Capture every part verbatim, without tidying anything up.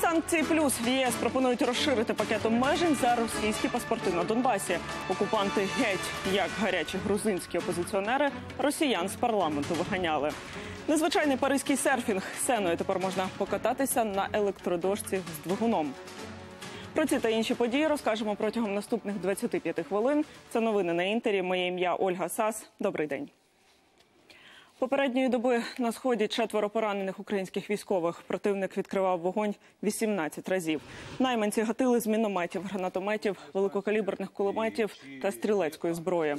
Санкції плюс в ЄС пропонують розширити пакет обмежень за російські паспорти на Донбасі. Окупанти геть, як гарячі грузинські опозиціонери, росіян з парламенту виганяли. Незвичайний паризький серфінг. Сеною тепер можна покататися на електродошці з двигуном. Про ці та інші події розкажемо протягом наступних двадцяти п'яти хвилин. Це новини на Інтері. Моє ім'я Ольга Сас. Добрий день. Попередньої доби на Сході четверо поранених українських військових. Противник відкривав вогонь вісімнадцять разів. Найманці гатили з мінометів, гранатометів, великокаліберних кулеметів та стрілецької зброї.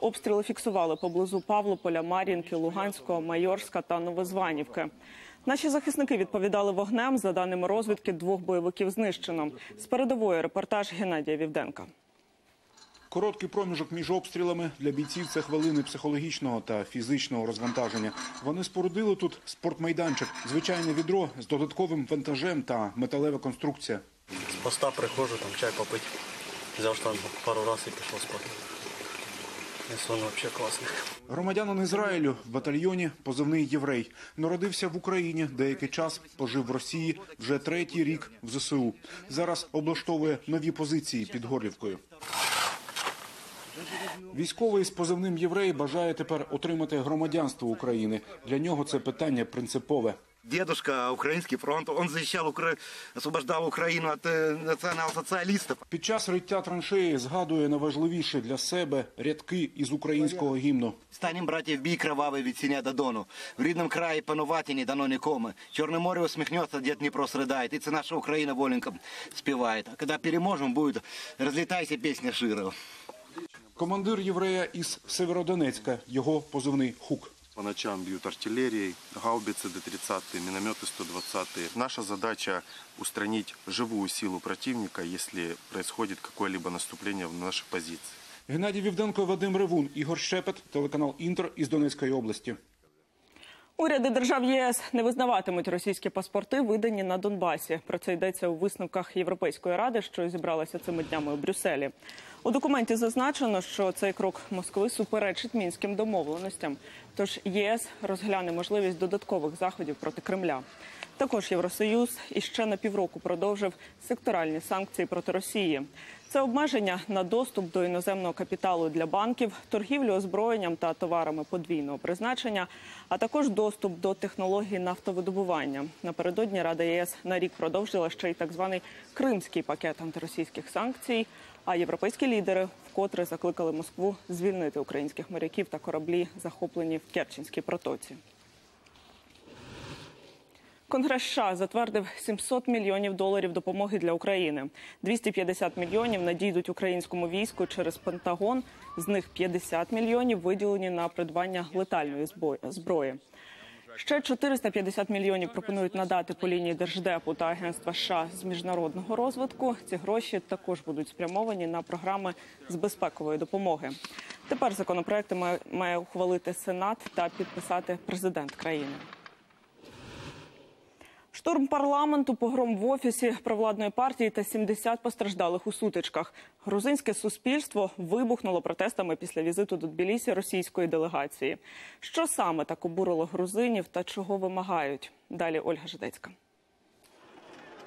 Обстріли фіксували поблизу Павлополя, Мар'їнки, Луганського, Майорська та Новозванівки. Наші захисники відповідали вогнем. За даними розвідки, двох бойовиків знищено. З передової репортаж Геннадія Вівденка. Короткий проміжок між обстрілами для бійців – це хвилини психологічного та фізичного розвантаження. Вони спорудили тут спортмайданчик, звичайне відро з додатковим вантажем та металева конструкція. З поста приходжу, там чай попити, взяв штангу пару разів і пішов спати. Громадянин Ізраїлю, в батальйоні, позивний «Єврей». Народився в Україні, деякий час пожив в Росії, вже третій рік в зе се у. Зараз облаштовує нові позиції під Горлівкою. Військовий з позивним «Єврей» бажає тепер отримати громадянство України. Для нього це питання принципове. Дедушка, український фронт, він захищав, освобождав Україну від націонал-соціалістів. Під час риття траншеї згадує найважливіші для себе рядки із українського гімну. «Станім, браті, в бій кривавий від Сіня до Дону. В рідному краї панувати не дано нікому. Чорне море усміхнеться, де Дніпро сридає. І це наша Україна вольненько співає. А коли переможемо, буде «Розлітайся, пісня Широва». Командир «Єврея» із Сєвєродонецька, його позивний «Хук». По ночам бьют артиллерией, гаубицы дэ тридцать, минометы сто двадцать. Наша задача – устранить живую силу противника, если происходит какое-либо наступление в нашей позиции. Геннадій Вівденко, Вадим Ревун, Ігор Щепет, телеканал «Інтер» із Донецької області. Уряди держав ЄС не визнаватимуть російські паспорти, видані на Донбасі. Про це йдеться у висновках Європейської ради, що зібралася цими днями у Брюсселі. У документі зазначено, що цей крок Москви суперечить мінським домовленостям. Тож ЄС розгляне можливість додаткових заходів проти Кремля. Також Євросоюз іще на півроку продовжив секторальні санкції проти Росії. Це обмеження на доступ до іноземного капіталу для банків, торгівлю озброєнням та товарами подвійного призначення, а також доступ до технологій нафтовидобування. Напередодні Рада ЄС на рік продовжила ще й так званий «кримський пакет» антиросійських санкцій, а європейські лідери вкотре закликали Москву звільнити українських моряків та кораблі, захоплені в Керченській протоці. Конгрес США затвердив сімсот мільйонів доларів допомоги для України. двісті п'ятдесят мільйонів надійдуть українському війську через Пентагон, з них п'ятдесят мільйонів виділені на придбання летальної зброї. Ще чотириста п'ятдесят мільйонів пропонують надати по лінії Держдепу та Агентства США з міжнародного розвитку. Ці гроші також будуть спрямовані на програми з безпекової допомоги. Тепер законопроекти має ухвалити Сенат та підписати президент країни. Штурм парламенту, погром в офісі провладної партії та сімдесят постраждалих у сутичках. Грузинське суспільство вибухнуло протестами після візиту до Тбілісі російської делегації. Що саме так обурило грузинів та чого вимагають? Далі Ольга Жадецька.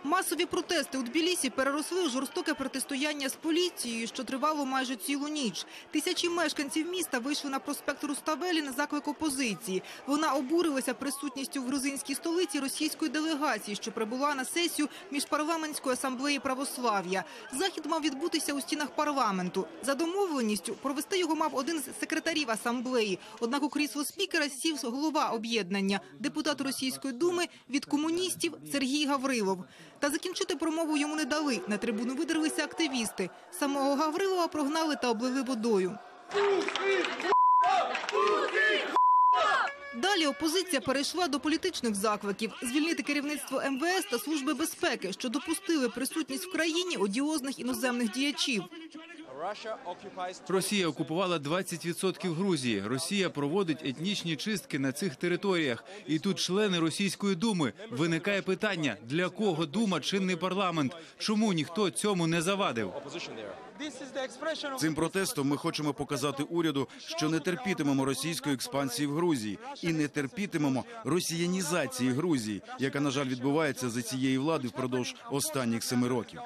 Масові протести у Тбілісі переросли у жорстоке протистояння з поліцією, що тривало майже цілу ніч. Тисячі мешканців міста вийшли на проспект Руставелі на заклик опозиції. Вона обурилася присутністю в грузинській столиці російської делегації, що прибула на сесію міжпарламентської асамблеї православ'я. Захід мав відбутися у стінах парламенту. За домовленістю провести його мав один з секретарів асамблеї. Однак у крісло спікера сів голова об'єднання, депутат Російської думи від комуністів Сергій Гаврилов. Та закінчити промову йому не дали. На трибуну видерлися активісти. Самого Гаврилова прогнали та облили водою. Далі опозиція перейшла до політичних закликів. Звільнити керівництво ем ве ес та Служби безпеки, що допустили присутність в країні одіозних іноземних діячів. Росія окупувала двадцять відсотків Грузії. Росія проводить етнічні чистки на цих територіях. І тут члени Російської думи. Виникає питання, для кого дума чинний парламент? Чому ніхто цьому не завадив? Цим протестом ми хочемо показати уряду, що не терпітимемо російської експансії в Грузії. І не терпітимемо росіянізації Грузії, яка, на жаль, відбувається за цієї влади впродовж останніх семи років.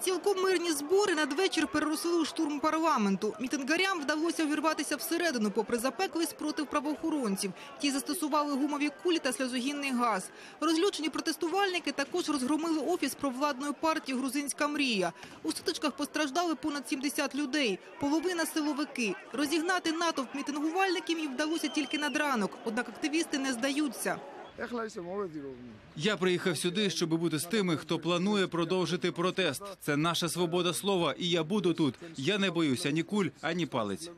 Цілком мирні збори надвечір переросли у штурм парламенту. Мітингарям вдалося увірватися всередину, попри запеклий спротив правоохоронців. Ті застосували гумові кулі та сльозогінний газ. Розлючені протестувальники також розгромили офіс провладної партії «Грузинська мрія». У сутичках постраждали понад сімдесят людей, половина – силовики. Розігнати натовп мітингувальників їм вдалося тільки над ранок, однак активісти не здаються. Я приїхав сюди, щоб бути з тими, хто планує продовжити протест. Це наша свобода слова, і я буду тут. Я не боюся ні куль, ані палець.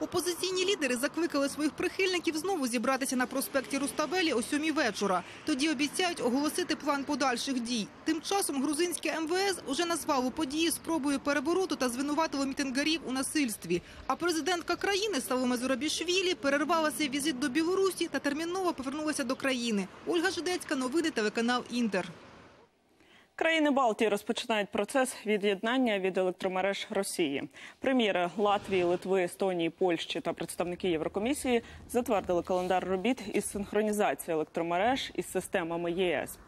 Опозиційні лідери закликали своїх прихильників знову зібратися на проспекті Руставелі о сьомій вечора. Тоді обіцяють оголосити план подальших дій. Тим часом грузинське ем ве ес уже назвало події спробою перевороту та звинуватило мітингарів у насильстві. А президентка країни Саломе Зурабішвілі перервала свій візит до Білорусі та терміново повернулася до країни. Ольга Жадецька, новини, телеканал «Інтер». Країни Балтії розпочинають процес від'єднання від електромереж Росії. Прем'єри Латвії, Литви, Естонії, Польщі та представники Єврокомісії затвердили календар робіт із синхронізації електромереж із системами ЄС.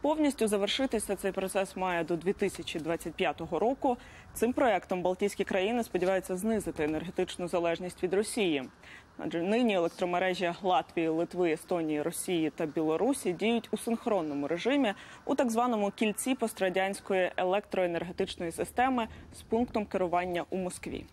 Повністю завершитися цей процес має до дві тисячі двадцять п'ятого року. Цим проєктом балтійські країни сподіваються знизити енергетичну залежність від Росії. Адже нині електромережі Латвії, Литви, Естонії, Росії та Білорусі діють у синхронному режимі у так званому кільці пострадянської електроенергетичної системи з пунктом керування у Москві.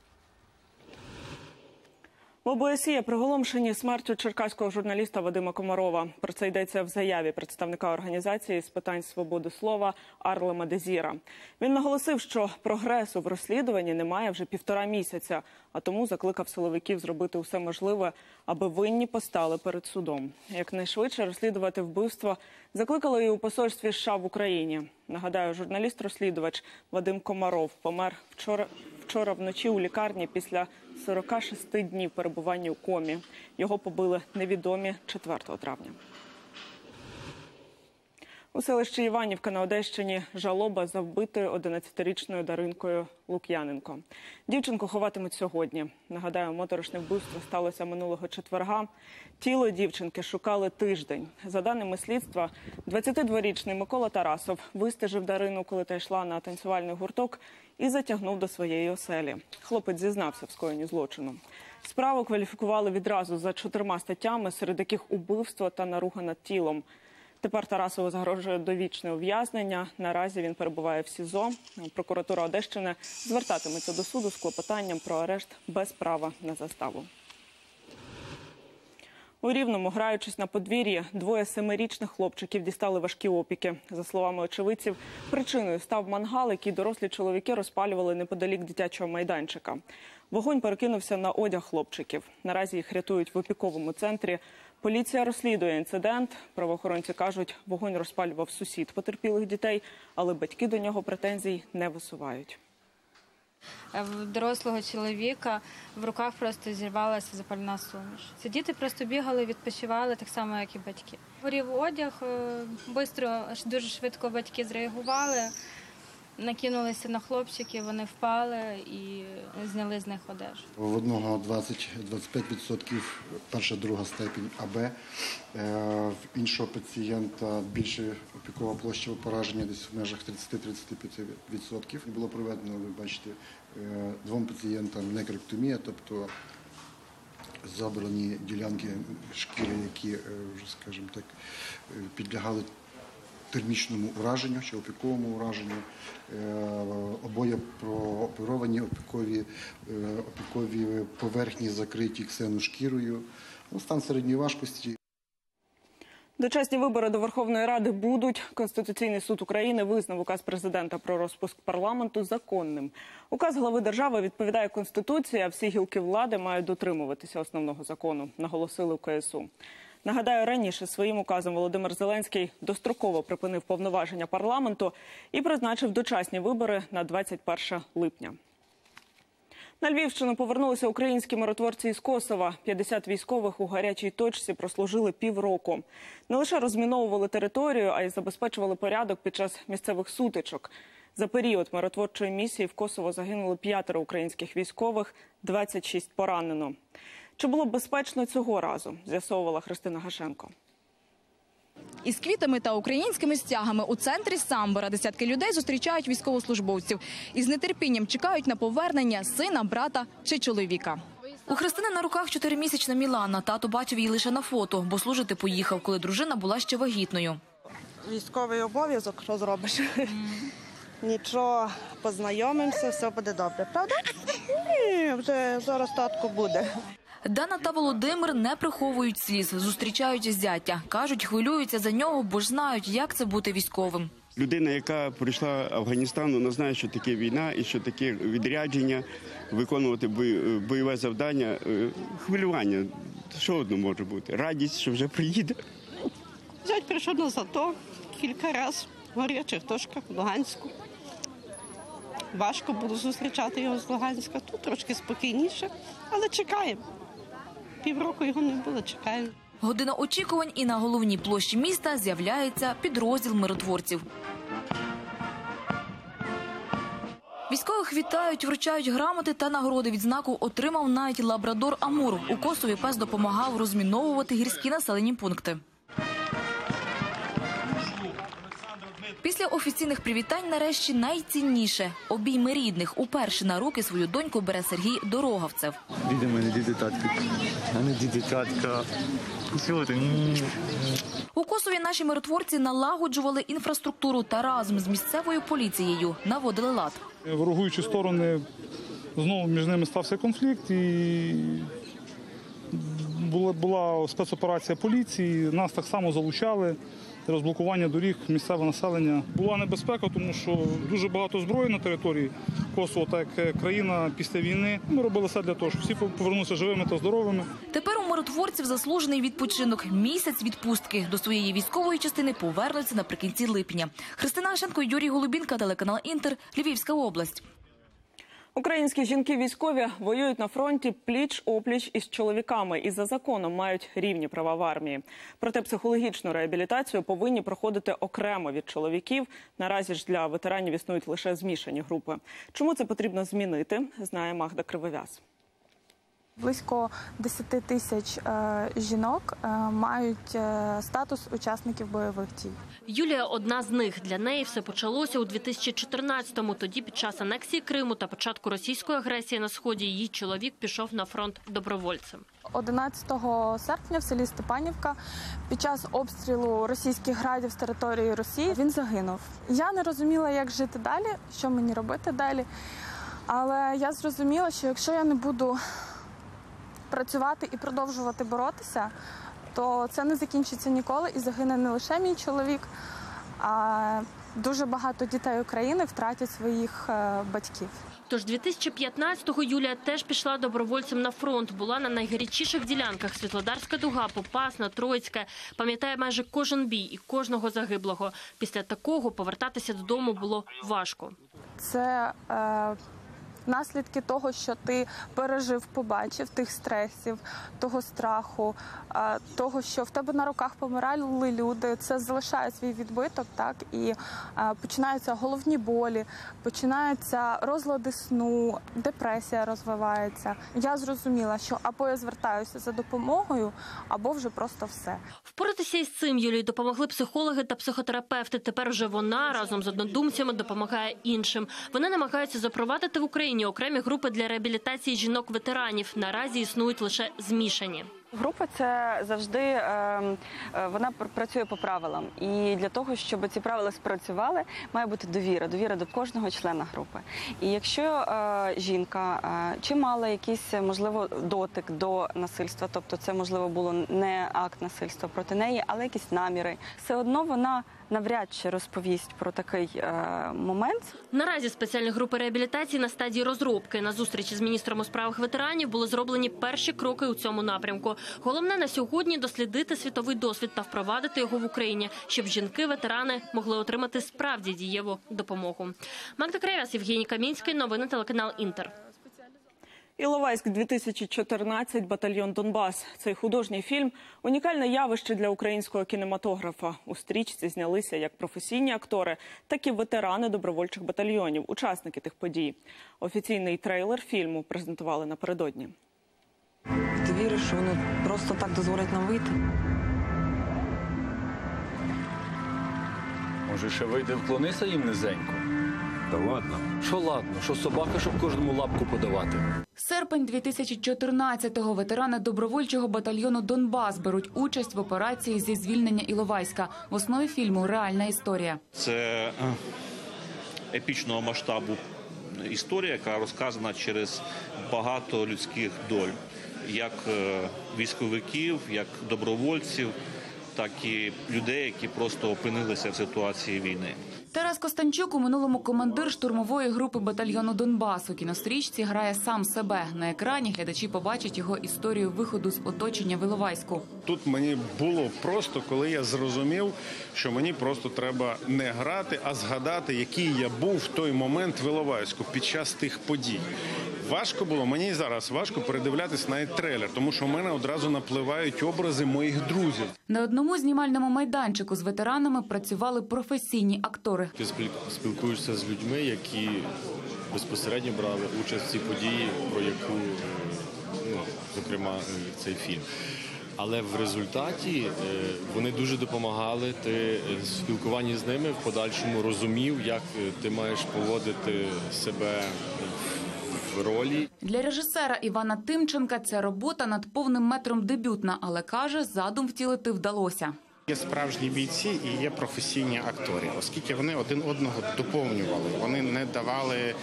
В ОБСЄ приголомшені смертю черкаського журналіста Вадима Комарова. Про це йдеться в заяві представника організації з питань свободи слова Арлема Дезіра. Він наголосив, що прогресу в розслідуванні немає вже півтора місяця, а тому закликав силовиків зробити усе можливе, аби винні постали перед судом. Якнайшвидше розслідувати вбивство закликали і у посольстві США в Україні. Нагадаю, журналіст-розслідувач Вадим Комаров помер вчора, вчора вночі у лікарні після сорока шести днів перебування у комі. Його побили невідомі четвертого травня. У селищі Іванівка на Одещині жалоба за вбитою одинадцятирічною Даринкою Лук'яненко. Дівчинку ховатимуть сьогодні. Нагадаю, моторошне вбивство сталося минулого четверга. Тіло дівчинки шукали тиждень. За даними слідства, двадцятидворічний Микола Тарасов вистежив Дарину, коли та йшла на танцювальний гурток, і затягнув до своєї оселі. Хлопець зізнався в скоєнні злочину. Справу кваліфікували відразу за чотирма статтями, серед яких убивство та наруга над тілом. Тепер Тарасову загрожує довічне ув'язнення. Наразі він перебуває в СІЗО. Прокуратура Одещини звертатиметься до суду з клопотанням про арешт без права на заставу. У Рівному, граючись на подвір'ї, двоє семирічних хлопчиків дістали важкі опіки. За словами очевидців, причиною став мангал, який дорослі чоловіки розпалювали неподалік дитячого майданчика. Вогонь перекинувся на одяг хлопчиків. Наразі їх рятують в опіковому центрі. Поліція розслідує інцидент. Правоохоронці кажуть, вогонь розпалював сусід потерпілих дітей, але батьки до нього претензій не висувають. В дорослого чоловіка в руках просто зірвалася запальна суміш. Ці діти просто бігали, відпочивали, так само, як і батьки. Горів одяг, швидко, дуже швидко батьки зреагували, накинулися на хлопчиків, вони впали і зняли з них одежу. В одного двадцять-двадцять п'ять відсотків перша-друга степінь А Б, в іншого пацієнта більше опікова площа пораження десь в межах тридцяти-тридцяти п'яти відсотків. Було проведено, ви бачите, двом пацієнтам некректомія, тобто забрані ділянки шкіри, які, скажімо так, підлягали термічному ураженню чи опіковому ураженню. Обоє прооперовані, опікові, опікові поверхні закриті ксеношкірою. Стан середньої важкості. Дочасні вибори до Верховної Ради будуть. Конституційний суд України визнав указ президента про розпуск парламенту законним. Указ глави держави відповідає Конституції, а всі гілки влади мають дотримуватися основного закону, наголосили у КСУ. Нагадаю, раніше своїм указом Володимир Зеленський достроково припинив повноваження парламенту і призначив дочасні вибори на двадцять перше липня. На Львівщину повернулися українські миротворці із Косова. п'ятдесят військових у гарячій точці прослужили півроку. Не лише розміновували територію, а й забезпечували порядок під час місцевих сутичок. За період миротворчої місії в Косово загинули п'ятеро українських військових, двадцять шість поранено. Чи було безпечно цього разу, з'ясовувала Христина Гашенко. Із квітами та українськими стягами у центрі Самбора десятки людей зустрічають військовослужбовців. Із нетерпінням чекають на повернення сина, брата чи чоловіка. У Христини на руках чотиримісячна Мілана. Тато бачив її лише на фото, бо служити поїхав, коли дружина була ще вагітною. Військовий обов'язок, що зробиш? Нічого, познайомимося, все буде добре, правда? І вже зараз татко буде. Дана та Володимир не приховують сліз, зустрічають зятя. Кажуть, хвилюються за нього, бо ж знають, як це бути військовим. Людина, яка прийшла з Афганістану, вона знає, що таке війна і що таке відрядження, виконувати бойове завдання. Хвилювання, що одно може бути? Радість, що вже приїде. Зять прийшов на ЗАТО кілька разів, в гарячих точках, в Луганську. Важко було зустрічати його з Луганська, тут трошки спокійніше, але чекаємо. Півроку його не було, чекаємо. Година очікувань, і на головній площі міста з'являється підрозділ миротворців. Військових вітають, вручають грамоти та нагороди. Відзнаку отримав навіть лабрадор Амур. У Косові пес допомагав розміновувати гірські населені пункти. Після офіційних привітань нарешті найцінніше – обійми рідних. Уперше на руки свою доньку бере Сергій Дороговцев. Діди мене, діди татка. Мене діди татка. У Косові наші миротворці налагоджували інфраструктуру та разом з місцевою поліцією наводили лад. Ворогуючі сторони, знову між ними стався конфлікт і... Була, була спецоперація поліції, нас так само залучали, розблокування доріг, місцеве населення. Була небезпека, тому що дуже багато зброї на території Косово, так як країна після війни. Ми робили все для того, щоб всі повернулися живими та здоровими. Тепер у миротворців заслужений відпочинок. Місяць відпустки. До своєї військової частини повернуться наприкінці липня. Христина Гашенко, Юрій Голубінка, телеканал «Інтер», Львівська область. Українські жінки-військові воюють на фронті пліч-опліч із чоловіками і за законом мають рівні права в армії. Проте психологічну реабілітацію повинні проходити окремо від чоловіків. Наразі ж для ветеранів існують лише змішані групи. Чому це потрібно змінити, знає Магда Кривов'яз. Близько десяти тисяч е, жінок е, мають е, статус учасників бойових дій. Юлія – одна з них. Для неї все почалося у дві тисячі чотирнадцятому. Тоді під час анексії Криму та початку російської агресії на Сході її чоловік пішов на фронт добровольцем. одинадцятого серпня в селі Степанівка під час обстрілу російських градів з території Росії він загинув. Я не розуміла, як жити далі, що мені робити далі. Але я зрозуміла, що якщо я не буду... працювати і продовжувати боротися, то це не закінчиться ніколи і загине не лише мій чоловік, а дуже багато дітей України втратять своїх батьків. Тож дві тисячі п'ятнадцятого Юлія теж пішла добровольцем на фронт. Була на найгарячіших ділянках – Світлодарська дуга, Попасна, Троїцьке. Пам'ятає майже кожен бій і кожного загиблого. Після такого повертатися додому було важко. Це... Е... Наслідки того, що ти пережив, побачив, тих стресів, того страху, того, що в тебе на руках помирали люди, це залишає свій відбиток, так, і починаються головні болі, починаються розлади сну, депресія розвивається. Я зрозуміла, що або я звертаюся за допомогою, або вже просто все. Впоратися із цим Юлії допомогли психологи та психотерапевти. Тепер вже вона разом з однодумцями допомагає іншим. Вони намагаються запровадити в Україні окремі групи для реабілітації жінок-ветеранів. Наразі існують лише змішані. Група – це завжди, вона працює по правилам. І для того, щоб ці правила спрацювали, має бути довіра. Довіра до кожного члена групи. І якщо жінка чи мала якийсь, можливо, дотик до насильства, тобто це, можливо, було не акт насильства проти неї, але якісь наміри, все одно вона навряд чи розповість про такий е, момент. Наразі спеціальні групи реабілітації на стадії розробки. На зустрічі з міністром у справах ветеранів були зроблені перші кроки у цьому напрямку. Головне на сьогодні – дослідити світовий досвід та впровадити його в Україні, щоб жінки-ветерани могли отримати справді дієву допомогу. Магда Кривяс, Євгеній Камінський, новини телеканал «Інтер». Іловайськ-дві тисячі чотирнадцять, батальйон Донбас. Цей художній фільм – унікальне явище для українського кінематографа. У стрічці знялися як професійні актори, так і ветерани добровольчих батальйонів, учасники тих подій. Офіційний трейлер фільму презентували напередодні. Ти віриш, що вони просто так дозволять нам вийти? Може, ще вийде, вклонися їм низенько? Та ладно. Що ладно? Що собака, щоб кожному лапку подавати? Серпень дві тисячі чотирнадцятого ветерани добровольчого батальйону «Донбас» беруть участь в операції зі звільнення Іловайська. В основі фільму – реальна історія. Це епічного масштабу історія, яка розказана через багато людських доль. Як військовиків, як добровольців, так і людей, які просто опинилися в ситуації війни. Тарас Костанчук у минулому командир штурмової групи батальйону «Донбас». У кінострічці грає сам себе. На екрані глядачі побачать його історію виходу з оточення в Іловайську. Тут мені було просто, коли я зрозумів, що мені просто треба не грати, а згадати, який я був в той момент в Іловайську під час тих подій. Важко було, мені і зараз важко передивлятись навіть трейлер, тому що в мене одразу напливають образи моїх друзів. На одному знімальному майданчику з ветеранами працювали професійні актори. Ти спілкуєшся з людьми, які безпосередньо брали участь в цій події, про яку, ну, зокрема, цей фільм. Але в результаті вони дуже допомагали, ти в спілкуванні з ними в подальшому розумів, як ти маєш поводити себе ролі. Для режисера Івана Тимченка ця робота над повним метром дебютна, але, каже, задум втілити вдалося. Є справжні бійці і є професійні актори, оскільки вони один одного доповнювали, вони не давали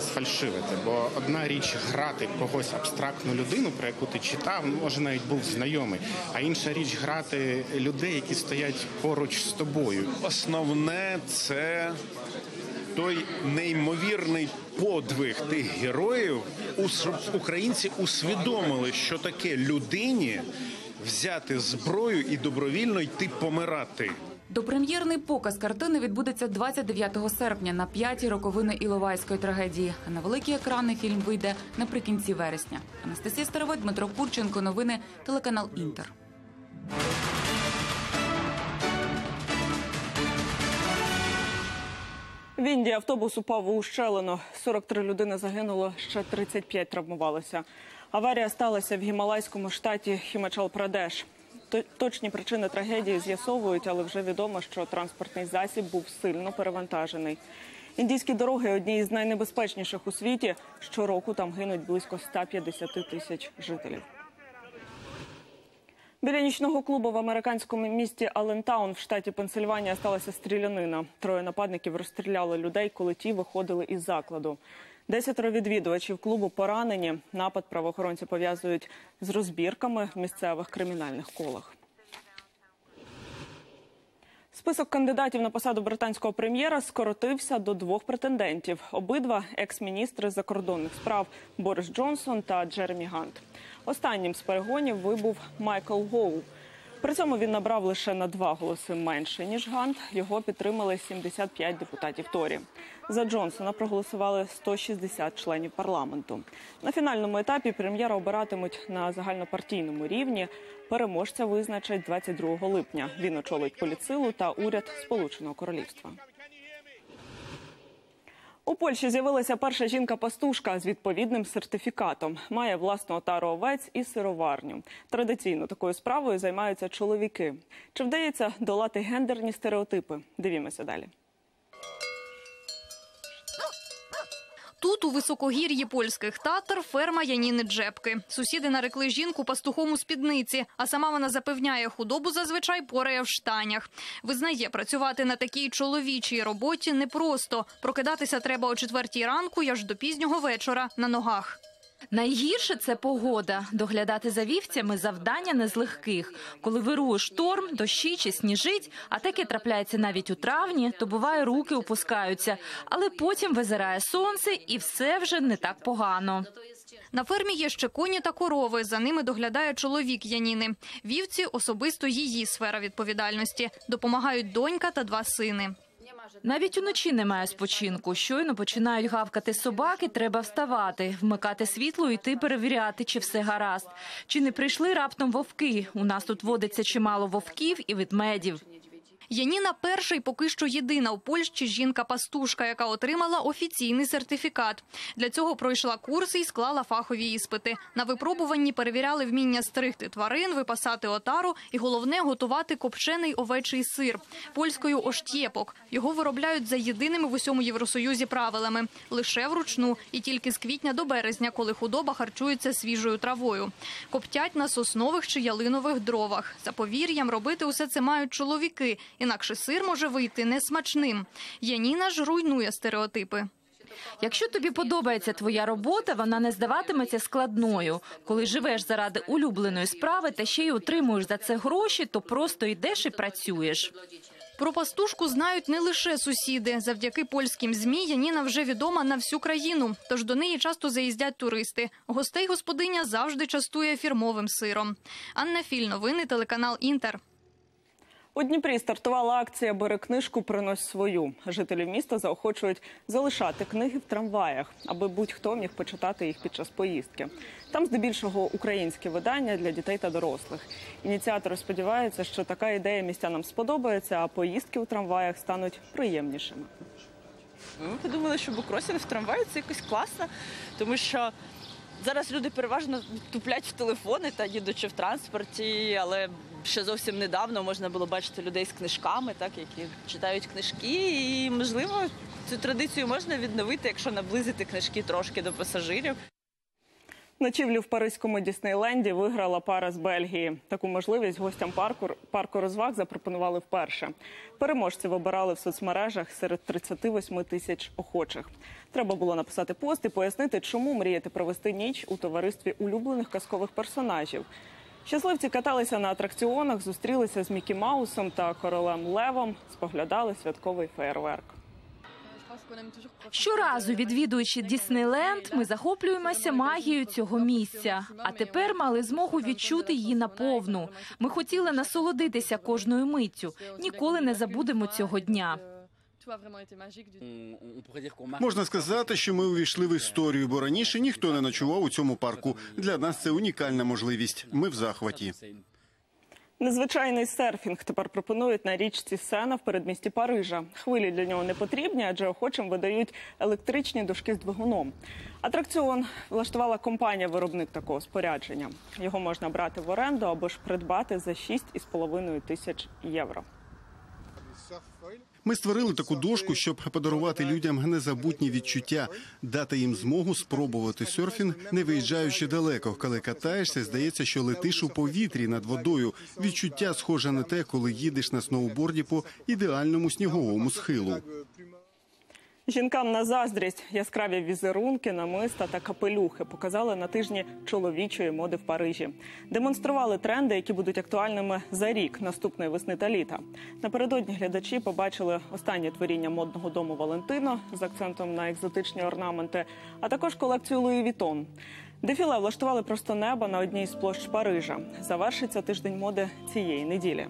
сфальшивити. Бо одна річ – грати когось абстрактну людину, про яку ти читав, може навіть був знайомий, а інша річ – грати людей, які стоять поруч з тобою. Основне – це той неймовірний подвиг тих героїв, щоб українці усвідомили, що таке людині взяти зброю і добровільно йти помирати. Допрем'єрний показ картини відбудеться двадцять дев'ятого серпня на п'ятій роковини Іловайської трагедії. А на великі екрани фільм вийде наприкінці вересня. Анастасія Старовой, Дмитро Курченко, новини, телеканал «Інтер». В Індії автобус упав у ущелину. сорок три людини загинуло, ще тридцять п'ять травмувалося. Аварія сталася в гімалайському штаті Хімачал-Прадеш. Точні причини трагедії з'ясовують, але вже відомо, що транспортний засіб був сильно перевантажений. Індійські дороги – одні із найнебезпечніших у світі. Щороку там гинуть близько ста п'ятдесяти тисяч жителів. Біля нічного клубу в американському місті Аллентаун в штаті Пенсильванія сталася стрілянина. Троє нападників розстріляли людей, коли ті виходили із закладу. Десятеро відвідувачів клубу поранені. Напад правоохоронці пов'язують з розбірками в місцевих кримінальних колах. Список кандидатів на посаду британського прем'єра скоротився до двох претендентів. Обидва – екс-міністри закордонних справ Борис Джонсон та Джеремі Гант. Останнім з перегонів вибув Майкл Гоу. При цьому він набрав лише на два голоси менше, ніж Гант. Його підтримали сімдесят п'ять депутатів Торі. За Джонсона проголосували сто шістдесят членів парламенту. На фінальному етапі прем'єра обиратимуть на загальнопартійному рівні. Переможця визначать двадцять другого липня. Він очолить політсилу та уряд Сполученого Королівства. У Польщі з'явилася перша жінка-пастушка з відповідним сертифікатом. Має власну отару овець і сироварню. Традиційно такою справою займаються чоловіки. Чи вдається долати гендерні стереотипи? Дивімося далі. Тут, у високогір'ї польських Татар, ферма Яніни Джепки. Сусіди нарекли жінку пастухом у спідниці, а сама вона запевняє, худобу зазвичай порає в штанях. Визнає, працювати на такій чоловічій роботі непросто. Прокидатися треба о четвертій ранку і аж до пізнього вечора на ногах. Найгірше – це погода. Доглядати за вівцями – завдання не з легких. Коли вирує шторм, дощі чи сніжить, а таке трапляється навіть у травні, то буває, руки опускаються. Але потім визирає сонце, і все вже не так погано. На фермі є ще коні та корови. За ними доглядає чоловік Яніни. Вівці – особисто її сфера відповідальності. Допомагають донька та два сини. Навіть уночі немає спочинку. Щойно починають гавкати собаки, треба вставати, вмикати світло і йти перевіряти, чи все гаразд. Чи не прийшли раптом вовки? У нас тут водиться чимало вовків і ведмедів. Яніна перша і поки що єдина у Польщі жінка-пастушка, яка отримала офіційний сертифікат. Для цього пройшла курси і склала фахові іспити. На випробуванні перевіряли вміння стригти тварин, випасати отару і, головне, готувати копчений овечий сир. Польською оштєпок. Його виробляють за єдиними в усьому Євросоюзі правилами. Лише вручну. І тільки з квітня до березня, коли худоба харчується свіжою травою. Коптять на соснових чи ялинових дровах. За повір'ям, робити усе це мають чоловіки – інакше сир може вийти несмачним. Яніна ж руйнує стереотипи. Якщо тобі подобається твоя робота, вона не здаватиметься складною. Коли живеш заради улюбленої справи та ще й отримуєш за це гроші, то просто йдеш і працюєш. Про пастушку знають не лише сусіди. Завдяки польським ЗМІ Яніна вже відома на всю країну, тож до неї часто заїздять туристи. Гостей господиня завжди частує фірмовим сиром. Анна Філь, новини, телеканал «Інтер». У Дніпрі стартувала акція «Бери книжку, принось свою». Жителів міста заохочують залишати книги в трамваях, аби будь-хто міг почитати їх під час поїздки. Там здебільшого українські видання для дітей та дорослих. Ініціатори сподіваються, що така ідея містянам сподобається, а поїздки у трамваях стануть приємнішими. Ми подумали, що букросінг в трамваї – це якось класно, тому що зараз люди переважно туплять в телефони та їдучи в транспорті, але ще зовсім недавно можна було бачити людей з книжками, так, які читають книжки, і, можливо, цю традицію можна відновити, якщо наблизити книжки трошки до пасажирів. Ночівлю в паризькому Діснейленді виграла пара з Бельгії. Таку можливість гостям парку, парку розваг запропонували вперше. Переможців обирали в соцмережах серед тридцяти восьми тисяч охочих. Треба було написати пост і пояснити, чому мрієте провести ніч у товаристві улюблених казкових персонажів. Щасливці каталися на атракціонах, зустрілися з Мікі Маусом та Королем Левом, споглядали святковий феєрверк. Щоразу, відвідуючи Діснейленд, ми захоплюємося магією цього місця. А тепер мали змогу відчути її наповну. Ми хотіли насолодитися кожною миттю. Ніколи не забудемо цього дня. Можна сказати, що ми увійшли в історію, бо раніше ніхто не ночував у цьому парку. Для нас це унікальна можливість. Ми в захваті. Незвичайний серфінг тепер пропонують на річці Сена в передмісті Парижа. Хвилі для нього не потрібні, адже охочим видають електричні дошки з двигуном. Атракціон влаштувала компанія-виробник такого спорядження. Його можна брати в оренду або ж придбати за шість з половиною тисяч євро. Ми створили таку дошку, щоб подарувати людям незабутні відчуття, дати їм змогу спробувати серфінг, не виїжджаючи далеко. Коли катаєшся, здається, що летиш у повітрі над водою. Відчуття схоже на те, коли їдеш на сноуборді по ідеальному сніговому схилу. Жінкам на заздрість яскраві візерунки, намиста та капелюхи показали на тижні чоловічої моди в Парижі. Демонстрували тренди, які будуть актуальними за рік, наступної весни та літа. Напередодні глядачі побачили останнє творіння модного дому «Валентино» з акцентом на екзотичні орнаменти, а також колекцію «Луї Вітон». Дефіле влаштували просто неба на одній з площ Парижа. Завершиться тиждень моди цієї неділі.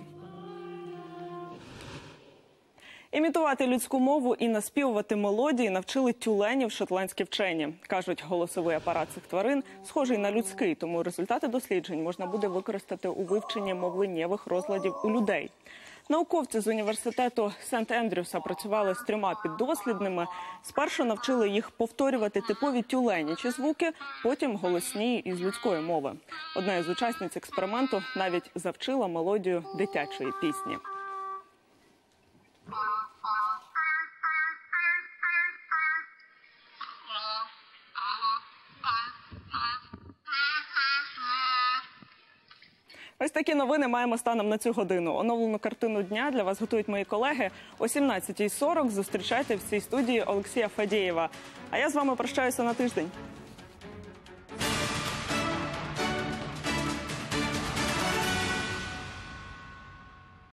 Імітувати людську мову і наспівувати мелодії навчили тюленів шотландські вчені. Кажуть, голосовий апарат цих тварин схожий на людський, тому результати досліджень можна буде використати у вивченні мовленнєвих розладів у людей. Науковці з університету Сент-Ендрюса працювали з трьома піддослідними. Спершу навчили їх повторювати типові тюленячі звуки, потім голосні із людської мови. Одна із учасниць експерименту навіть завчила мелодію дитячої пісні. Ось такі новини маємо станом на цю годину. Оновлену картину дня для вас готують мої колеги. О сімнадцятій сорок зустрічайте в цій студії Олексія Фадєєва. А я з вами прощаюся на тиждень.